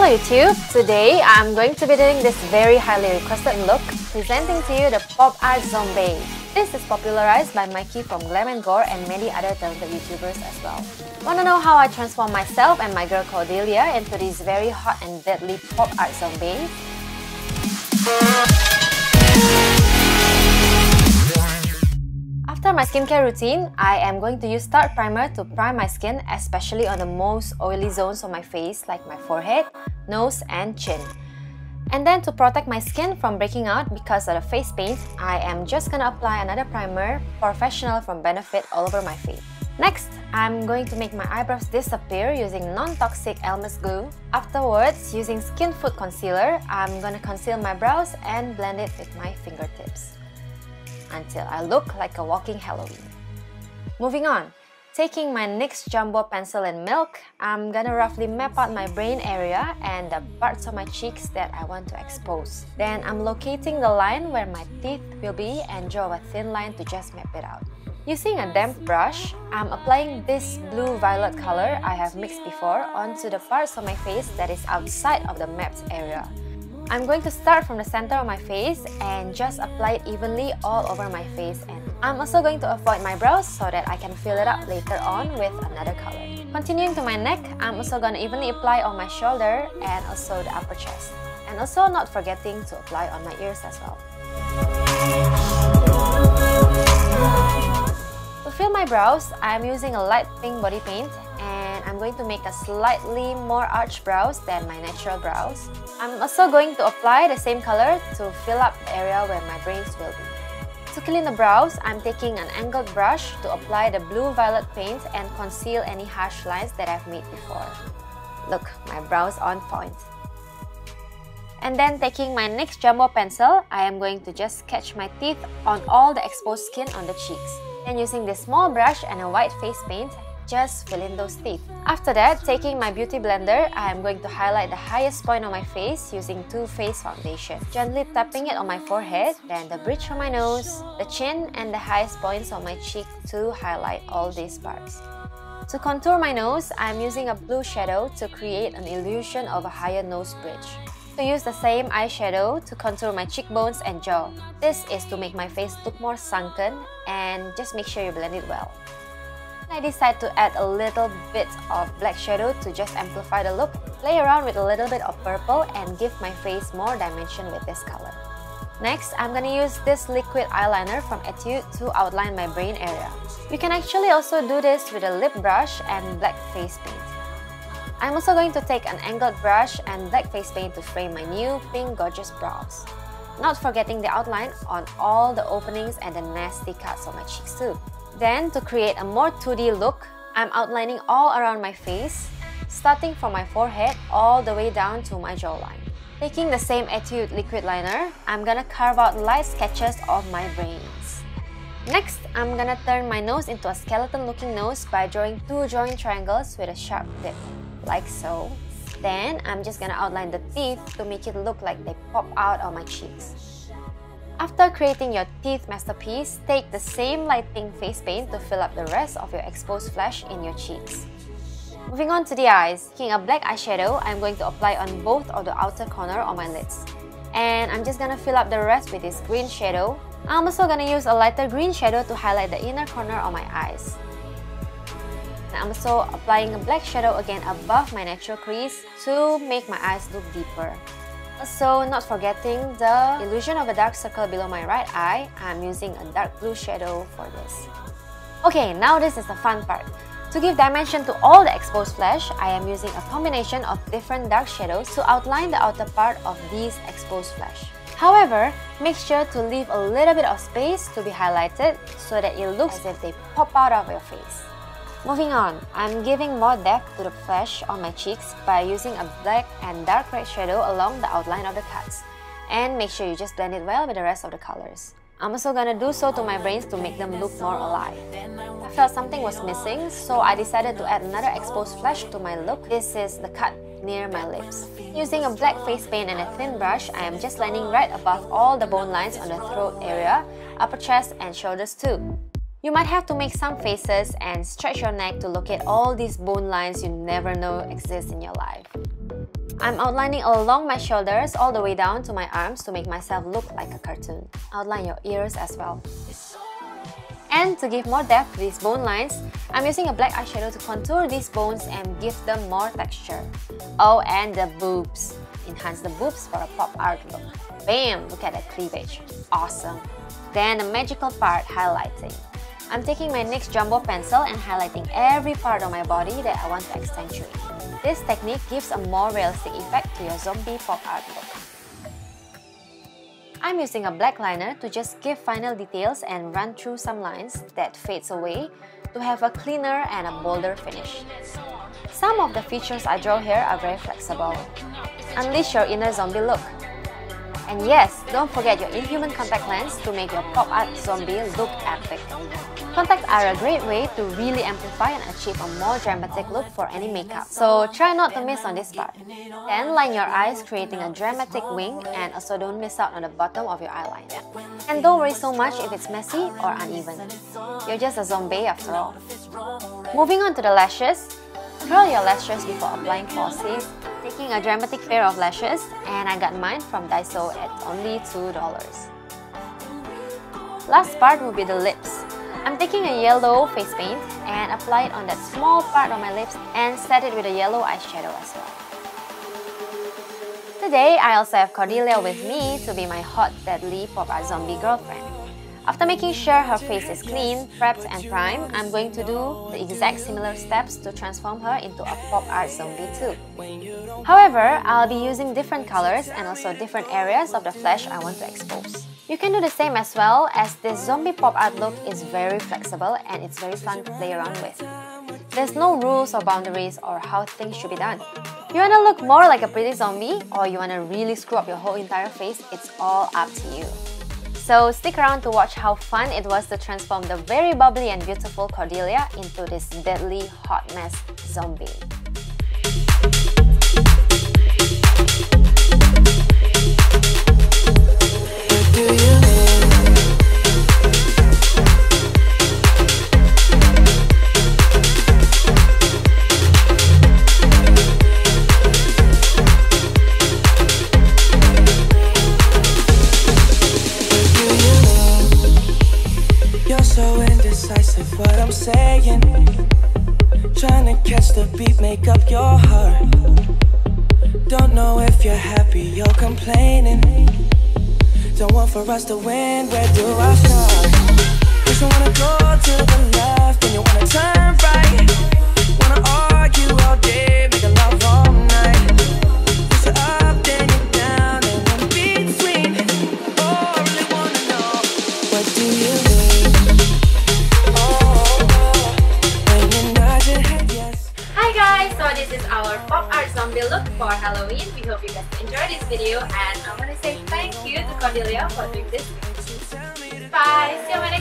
Hello YouTube! Today I'm going to be doing this very highly requested look, presenting to you the Pop Art Zombie. This is popularized by Mykie from Glam and Gore and many other talented YouTubers as well. Wanna know how I transform myself and my girl Cordelia into these very hot and deadly pop art zombies? After my skincare routine, I am going to use Tarte primer to prime my skin, especially on the most oily zones on my face like my forehead, nose and chin. And then to protect my skin from breaking out because of the face paint, I am just gonna apply another primer, Professional from Benefit, all over my face. Next, I'm going to make my eyebrows disappear using non-toxic Elmer's glue. Afterwards, using Skin Food concealer, I'm gonna conceal my brows and blend it with my fingertips until I look like a walking Halloween. Moving on, taking my NYX Jumbo pencil and milk, I'm gonna roughly map out my brain area and the parts of my cheeks that I want to expose. Then I'm locating the line where my teeth will be and draw a thin line to just map it out. Using a damp brush, I'm applying this blue-violet color I have mixed before onto the parts of my face that is outside of the mapped area. I'm going to start from the center of my face and just apply it evenly all over my face, and I'm also going to avoid my brows so that I can fill it up later on with another color. Continuing to my neck, I'm also going to evenly apply on my shoulder and also the upper chest. And also not forgetting to apply on my ears as well. To fill my brows, I'm using a light pink body paint, and I'm going to make a slightly more arched brows than my natural brows. I'm also going to apply the same color to fill up the area where my brains will be. To clean the brows, I'm taking an angled brush to apply the blue-violet paint and conceal any harsh lines that I've made before. Look, my brows on point. And then taking my NYX Jumbo pencil, I am going to just sketch my teeth on all the exposed skin on the cheeks. Then using this small brush and a white face paint, just fill in those teeth. After that, taking my beauty blender, I am going to highlight the highest point on my face using Too Faced foundation. Gently tapping it on my forehead, then the bridge of my nose, the chin, and the highest points on my cheek to highlight all these parts. To contour my nose, I am using a blue shadow to create an illusion of a higher nose bridge. To use the same eyeshadow to contour my cheekbones and jaw. This is to make my face look more sunken, and just make sure you blend it well. I decide to add a little bit of black shadow to just amplify the look. Play around with a little bit of purple and give my face more dimension with this color. Next, I'm gonna use this liquid eyeliner from Etude to outline my brain area. You can actually also do this with a lip brush and black face paint. I'm also going to take an angled brush and black face paint to frame my new pink gorgeous brows. Not forgetting the outline on all the openings and the nasty cuts on my cheeks too. Then, to create a more 2D look, I'm outlining all around my face, starting from my forehead all the way down to my jawline. Taking the same Etude liquid liner, I'm gonna carve out light sketches of my brains. Next, I'm gonna turn my nose into a skeleton-looking nose by drawing two joint triangles with a sharp tip, like so. Then, I'm just gonna outline the teeth to make it look like they pop out on my cheeks. After creating your teeth masterpiece, take the same light pink face paint to fill up the rest of your exposed flesh in your cheeks. Moving on to the eyes, taking a black eyeshadow, I'm going to apply on both of the outer corner of my lids. And I'm just gonna fill up the rest with this green shadow. I'm also gonna use a lighter green shadow to highlight the inner corner of my eyes. And I'm also applying a black shadow again above my natural crease to make my eyes look deeper. Also, not forgetting the illusion of a dark circle below my right eye, I'm using a dark blue shadow for this. Okay, now this is the fun part. To give dimension to all the exposed flesh, I am using a combination of different dark shadows to outline the outer part of these exposed flesh. However, make sure to leave a little bit of space to be highlighted so that it looks as if they pop out of your face. Moving on, I'm giving more depth to the flesh on my cheeks by using a black and dark red shadow along the outline of the cuts. And make sure you just blend it well with the rest of the colors. I'm also gonna do so to my brains to make them look more alive. I felt something was missing, so I decided to add another exposed flesh to my look. This is the cut near my lips. Using a black face paint and a thin brush, I am just lining right above all the bone lines on the throat area, upper chest and shoulders too. You might have to make some faces and stretch your neck to locate all these bone lines you never know exist in your life. I'm outlining along my shoulders all the way down to my arms to make myself look like a cartoon. Outline your ears as well. And to give more depth to these bone lines, I'm using a black eyeshadow to contour these bones and give them more texture. Oh, and the boobs. Enhance the boobs for a pop art look. Bam! Look at that cleavage. Awesome! Then the magical part, highlighting. I'm taking my NYX Jumbo Pencil and highlighting every part of my body that I want to accentuate. This technique gives a more realistic effect to your zombie pop art look. I'm using a black liner to just give final details and run through some lines that fades away to have a cleaner and a bolder finish. Some of the features I draw here are very flexible. Unleash your inner zombie look. And yes, don't forget your Inhuman contact lens to make your pop art zombie look epic. Contacts are a great way to really amplify and achieve a more dramatic look for any makeup, so try not to miss on this part. Then line your eyes, creating a dramatic wing, and also don't miss out on the bottom of your eyeliner. And don't worry so much if it's messy or uneven. You're just a zombie after all. Moving on to the lashes, curl your lashes before applying falsies. Taking a dramatic pair of lashes, and I got mine from Daiso at only $2. Last part will be the lips. I'm taking a yellow face paint and apply it on that small part of my lips and set it with a yellow eyeshadow as well. Today, I also have Cordelia with me to be my hot, deadly pop art zombie girlfriend. After making sure her face is clean, prepped and primed, I'm going to do the exact similar steps to transform her into a pop art zombie too. However, I'll be using different colors and also different areas of the flesh I want to expose. You can do the same as well, as this zombie pop art look is very flexible and it's very fun to play around with. There's no rules or boundaries or how things should be done. You want to look more like a pretty zombie or you want to really screw up your whole entire face, it's all up to you. So stick around to watch how fun it was to transform the very bubbly and beautiful Cordelia into this deadly hot mess zombie. What I'm saying, trying to catch the beat, make up your heart. Don't know if you're happy, you're complaining. Don't want for us to win, where do I start? First you wanna go to the left, then you wanna turn right. Wanna argue all day, make a love all night. First you're up, then you're down, and in between. Oh, I really wanna know, what do you do? This is our pop art zombie look for Halloween. We hope you guys enjoyed this video and I want to say thank you to Cordelia for doing this. Bye! See you next time.